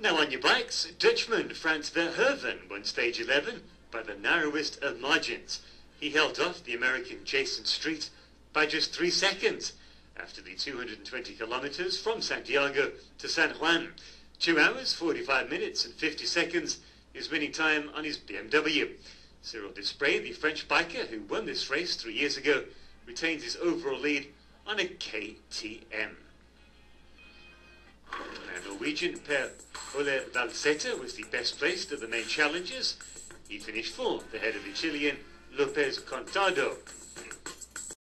Now on your bikes, Dutchman Frans Verhoeven won stage 11 by the narrowest of margins. He held off the American Jonah Street by just 3 seconds after the 220 kilometers from Santiago to San Juan. 2 hours, 45 minutes and 50 seconds is winning time on his BMW. Cyril Despres, the French biker who won this race 3 years ago, retains his overall lead on a KTM. The Norwegian pair Julián Valseta was the best placed of the main challengers. He finished fourth ahead of the Chilean López Contardo.